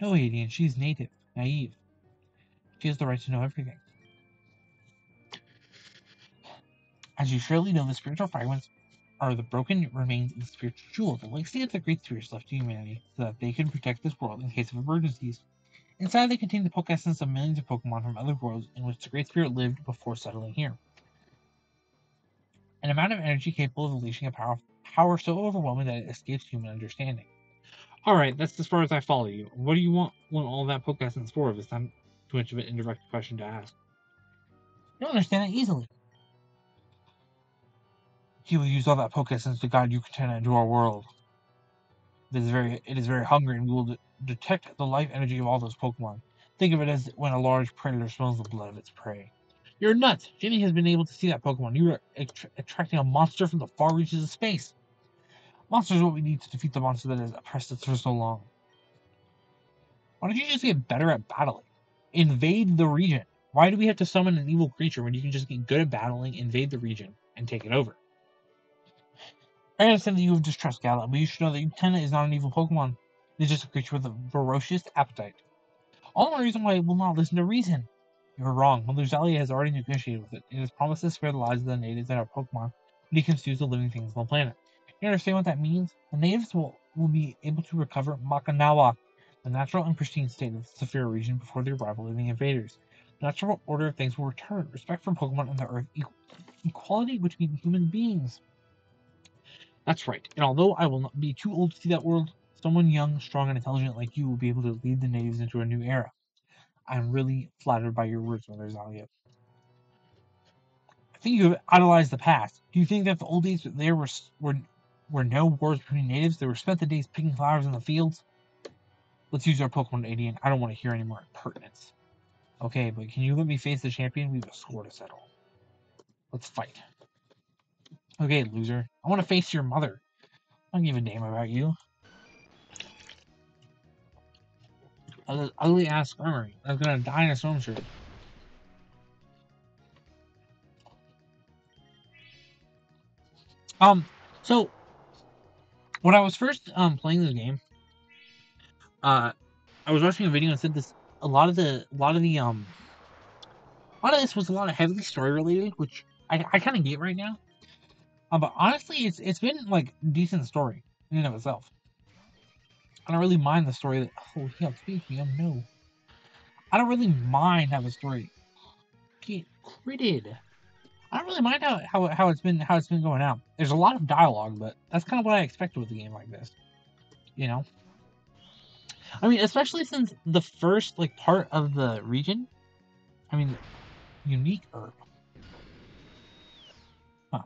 No, Aidan, she's native, naive. She has the right to know everything. As you surely know, the spiritual fragments are the broken remains of the spiritual jewel, the legacy of the great spirits left to humanity, so that they can protect this world in case of emergencies. Inside, they contain the poke essence of millions of Pokemon from other worlds in which the great spirit lived before settling here. An amount of energy capable of unleashing a power, power so overwhelming that it escapes human understanding. Alright, that's as far as I follow you. What do you want, want all that poke essence for if it's not too much of an indirect question to ask? You don't understand that easily. He will use all that poke essence to guide Yuktena into our world. It is very, it is very hungry, and we will de detect the life energy of all those Pokemon. Think of it as when a large predator smells the blood of its prey. You're nuts! Jimmy has been able to see that Pokemon. You are att attracting a monster from the far reaches of space. Monsters are what we need to defeat the monster that has oppressed us for so long. Why don't you just get better at battling? Invade the region. Why do we have to summon an evil creature when you can just get good at battling, invade the region, and take it over? I understand that you have distrust Gala, but you should know that Yuktena is not an evil Pokemon. It is just a creature with a ferocious appetite. All the reason why it will not listen to reason. You are wrong. Mother Zalia has already negotiated with it. It has promised to spare the lives of the natives and our Pokemon, but it consumes the living things on the planet. You understand what that means? The natives will, will be able to recover Makanawa, the natural and pristine state of the Sephira region, before the arrival of the invaders. The natural order of things will return. Respect for Pokemon and the Earth, e equality between human beings. That's right, and although I will not be too old to see that world, someone young, strong, and intelligent like you will be able to lead the natives into a new era. I'm really flattered by your words, Mother Zalia. I think you have idolized the past. Do you think that the old days there were, were, were no wars between natives? They were spent the days picking flowers in the fields? Let's use our Pokemon, Aidan. I don't want to hear any more impertinence. Okay, but can you let me face the champion? We have a score to settle. Let's fight. Okay, loser. I want to face your mother. I don't give a damn about you. Uh, ugly ass armory. I was gonna die in a storm surge. Um, so when I was first um playing this game, uh, I was watching a video and said this. A lot of the, a lot of the um, a lot of this was a lot of heavily story related, which I I kind of get right now. Um, but honestly, it's it's been like decent story in and of itself. I don't really mind the story that oh yeah, speaking of no, I don't really mind how the story get critted. I don't really mind how how how it's been how it's been going out. There's a lot of dialogue, but that's kind of what I expected with a game like this, you know. I mean, especially since the first like part of the region. I mean, unique herb. Huh.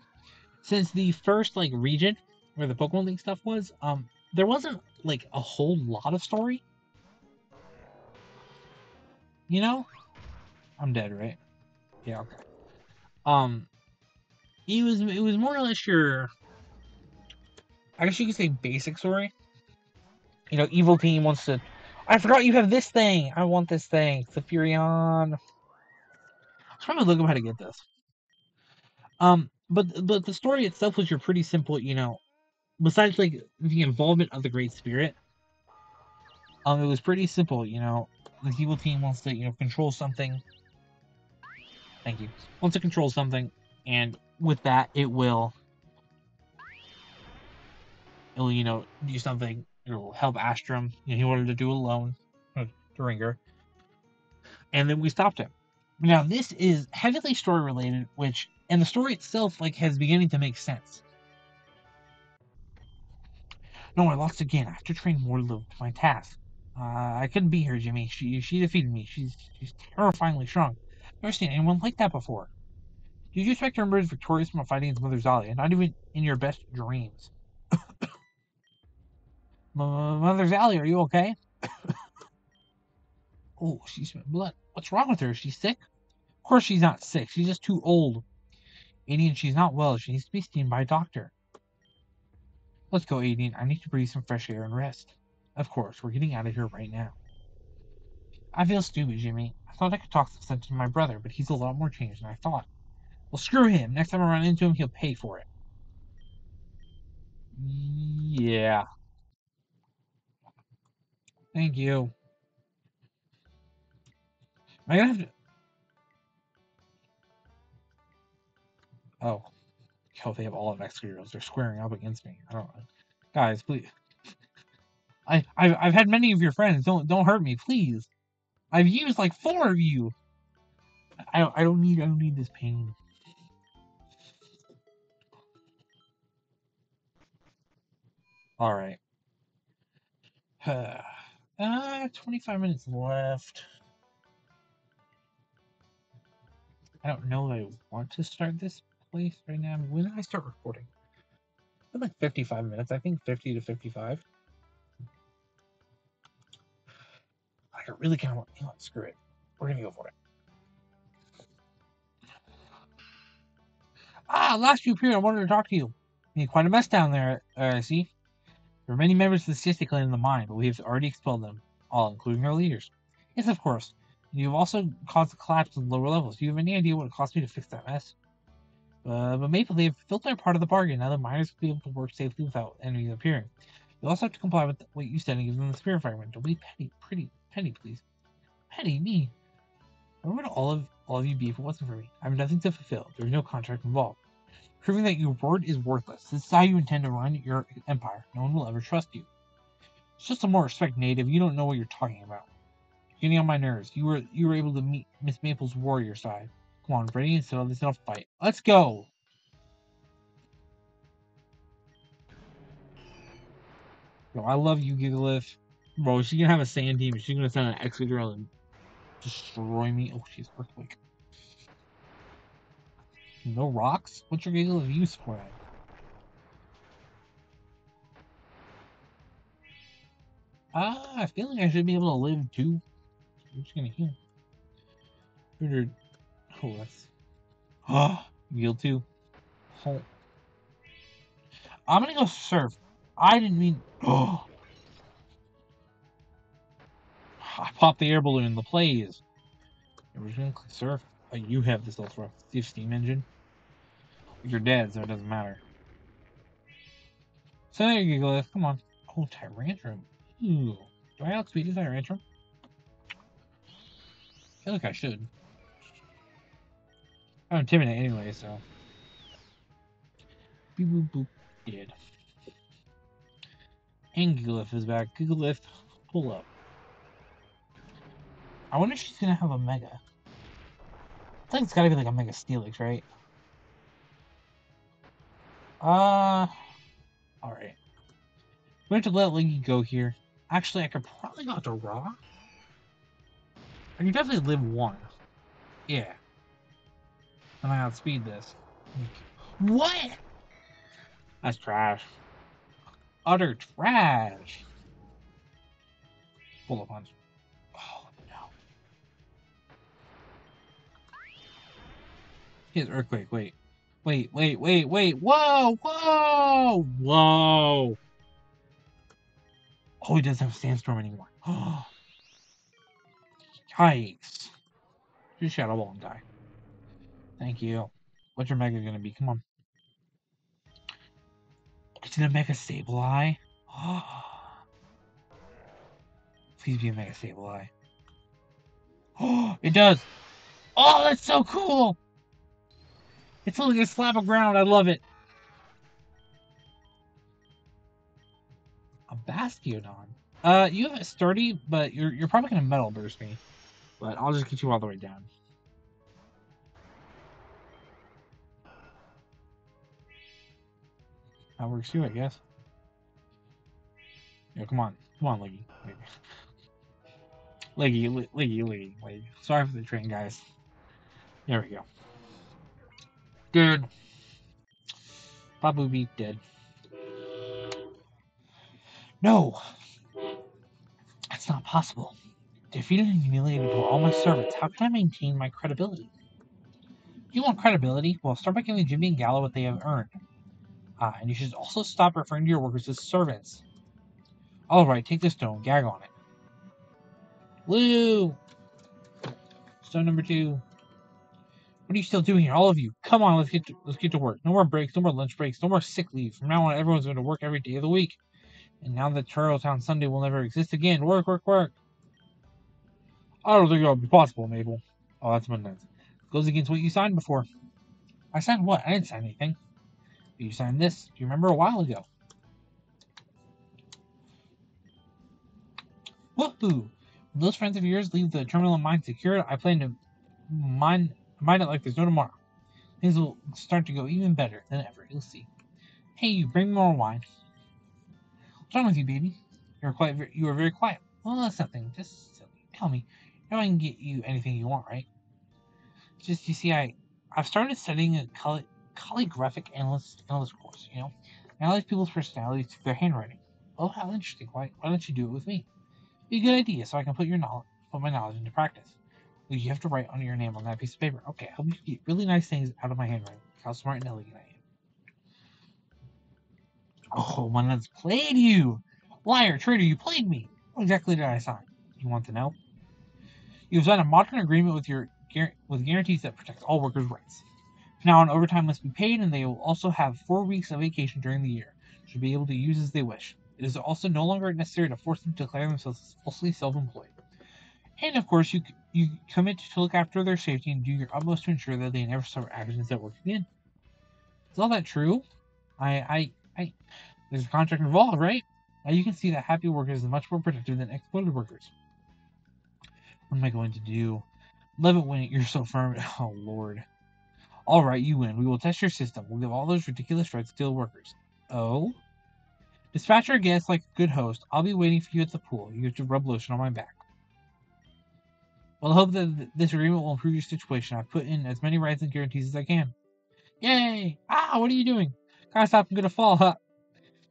Since the first like region where the Pokemon League stuff was, um, there wasn't like a whole lot of story. You know, I'm dead, right? Yeah. Okay. Um, it was it was more or less your, I guess you could say, basic story. You know, evil team wants to, I forgot you have this thing. I want this thing. Sephirion. I was trying to look up how to get this. Um, but but the story itself was your pretty simple. You know, besides like the involvement of the Great Spirit, um, it was pretty simple. You know, the evil team wants to, you know, control something. Thank you. Wants to control something, and with that, it will, it'll, you know, do something. It'll help Astrum. You know, he wanted to do alone, during her, and then we stopped him. Now this is heavily story related, which, and the story itself, like, has beginning to make sense. No, I lost again. I have to train more to my task. Uh, I couldn't be here, Jimmy. She she defeated me. She's she's terrifyingly strong. Never seen anyone like that before. Did you expect to emerge victorious from fighting his mother Zalia? Not even in your best dreams. Mother Zalia, are you okay? Oh, she's blood. What's wrong with her? Is she sick? Of course she's not sick. She's just too old. Aidan, she's not well. She needs to be seen by a doctor. Let's go, Aidan. I need to breathe some fresh air and rest. Of course, we're getting out of here right now. I feel stupid, Jimmy. I thought I could talk some sense to my brother, but he's a lot more changed than I thought. Well, screw him. Next time I run into him, he'll pay for it. Yeah. Thank you. Am I gonna have to... Oh. Oh, they have all of Excadrills. They're squaring up against me. I don't know. Guys, please. I, I've, I've had many of your friends. Don't, don't hurt me, please. I've used like four of you. I don't, I don't need, I don't need this pain. All right. Uh, Uh, twenty-five minutes left. I don't know if I want to start this place right now. When did I start recording? It's been like fifty-five minutes. I think fifty to fifty-five. I really kind of want... You know, screw it. We're going to go for it. Ah, last few period, I wanted to talk to you. You made quite a mess down there, I uh, see. There are many members of the Siesta Clan in the mine, but we have already expelled them, all, including our leaders. Yes, of course. You've also caused a collapse in the lower levels. Do you have any idea what it cost me to fix that mess? Uh, but Mabel, they have fulfilled their part of the bargain. Now the miners will be able to work safely without enemies appearing. You'll also have to comply with what you said and give them the spirit fragment. Don't be petty, pretty, petty, please. Petty me. Where would all of, all of you be if it wasn't for me? I have nothing to fulfill. There is no contract involved. Proving that your word is worthless. This is how you intend to run your empire. No one will ever trust you. It's just some more respect, native. You don't know what you're talking about. You're getting on my nerves. You were you were able to meet Miss Maple's warrior side. Come on, ready and settle this in a fight. Let's go. Yo, I love you, Gigalith. Bro, she's gonna have a sand team. She's gonna send an Excadrill and destroy me. Oh, she's earthquake. No rocks? What's your Gigalith use for it? Ah, I feel like I should be able to live too. I'm just gonna heal. Oh, that's. Ah, heal too. Oh. I'm gonna go surf. I didn't mean. Oh. I popped the air balloon. The play is. We're just gonna surf. Oh, you have this ultra steam engine. You're dead, so it doesn't matter. So there you go, come on. Oh, Tyrantrum. Ooh. Do I outspeed this Tyrantrum? I feel like I should. I'm intimidated anyway, so. Boop, boop, boop. Dead. And Gigalith is back. Gigalith, pull up. I wonder if she's gonna have a Mega. I think it's gotta be like a Mega Steelix, right? Uh, alright. We have to let Lilligan go here. Actually, I could probably go to Raw. I can definitely live one. Yeah. And I outspeed this. What? That's trash. Utter trash. Full of punch. Oh, no. Here's Earthquake. Wait. Wait, wait, wait, wait. Whoa, whoa, whoa. Oh, he doesn't have Sandstorm anymore. Oh. Yikes. Just Shadow Ball and die. Thank you. What's your Mega gonna be? Come on. It's a Mega Sableye. Oh. Please be a Mega Sableye. Oh, it does. Oh, that's so cool. It's literally a slab of ground. I love it. A Bastiodon. Uh, you have a sturdy, but you're you're probably gonna Metal Burst me. But I'll just get you all the way down. That works too, I guess. Yo, come on. Come on, Leggy. Leggy, Leggy, Leggy, Leggy. Leggy. Sorry for the train, guys. There we go. Dude. Babu beat dead. No! That's not possible. Defeated and humiliated by all my servants, how can I maintain my credibility? You want credibility? Well, start by giving Jimmy and Gala what they have earned. Ah, and you should also stop referring to your workers as servants. Alright, take this stone, gag on it. Woo! Stone number two. What are you still doing here, all of you? Come on, let's get to, let's get to work. No more breaks, no more lunch breaks, no more sick leave. From now on, everyone's going to work every day of the week. And now that Terrell Town Sunday will never exist again. Work, work, work. I don't think it'll be possible, Mabel. Oh, that's Mundanez. Goes against what you signed before. I signed what? I didn't sign anything. You signed this. Do you remember a while ago? Woohoo! When those friends of yours leave the terminal and mine secured, I plan to mine, mine it like there's no tomorrow. Things will start to go even better than ever. You'll see. Hey, you bring more wine. What's wrong with you, baby? You're quite. You are very quiet. Well, that's nothing. Just tell me. Now I can get you anything you want, right? Just you see, I I've started studying a color. Calligraphic analyst, analyst course, you know? Analyze people's personalities through their handwriting. Oh, how interesting. Why, why don't you do it with me? It'd be a good idea, so I can put your knowledge, put my knowledge into practice. Well, you have to write under your name on that piece of paper. Okay, I hope you get really nice things out of my handwriting. How smart and elegant I am. Oh, my nuts played you! Liar, traitor, you played me! What exactly did I sign? You want to know? You've signed a modern agreement with your with guarantees that protects all workers' rights. Now on, overtime must be paid, and they will also have four weeks of vacation during the year. Should be able to use as they wish. It is also no longer necessary to force them to declare themselves as falsely self-employed. And of course, you you commit to look after their safety and do your utmost to ensure that they never suffer accidents at work again. Is all that true? I I I. There's a contract involved, right? Now you can see that happy workers are much more productive than exploited workers. What am I going to do? Love it when you're so firm. Oh Lord. All right, you win. We will test your system. We'll give all those ridiculous rights to workers. Oh? Dispatch our guests like a good host. I'll be waiting for you at the pool. You have to rub lotion on my back. Well, I hope that this agreement will improve your situation. I've put in as many rights and guarantees as I can. Yay! Ah, what are you doing? Gotta stop, I'm gonna fall, huh?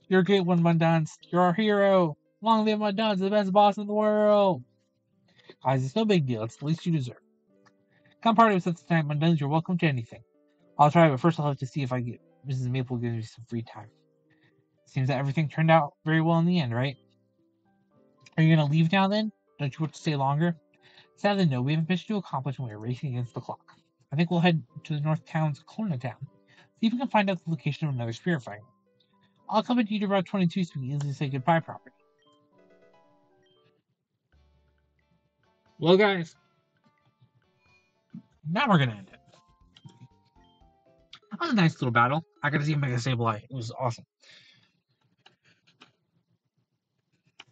You're a great one, Mundanez. You're our hero. Long live Mundanez, the best boss in the world. Guys, it's no big deal. It's the least you deserve. Come party with us tonight, Mundanez. You're welcome to anything. I'll try, but first I'll have to see if I get Missus Maple gives me some free time. Seems that everything turned out very well in the end, right? Are you going to leave now, then? Don't you want to stay longer? Sadly, no. We have a mission to accomplish, and we are racing against the clock. I think we'll head to the north town's Kelowna Town. See if we can find out the location of another spirit fire. I'll come at you to Route twenty-two so we can easily say goodbye properly. Well, guys. Now we're going to end it. That was a nice little battle. I got to see Mega Sableye. It was awesome.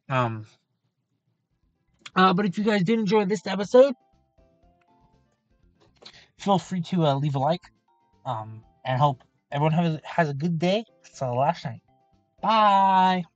Um, uh, but if you guys did enjoy this episode, feel free to uh, leave a like. Um, and hope everyone has, has a good day. So last night. Bye.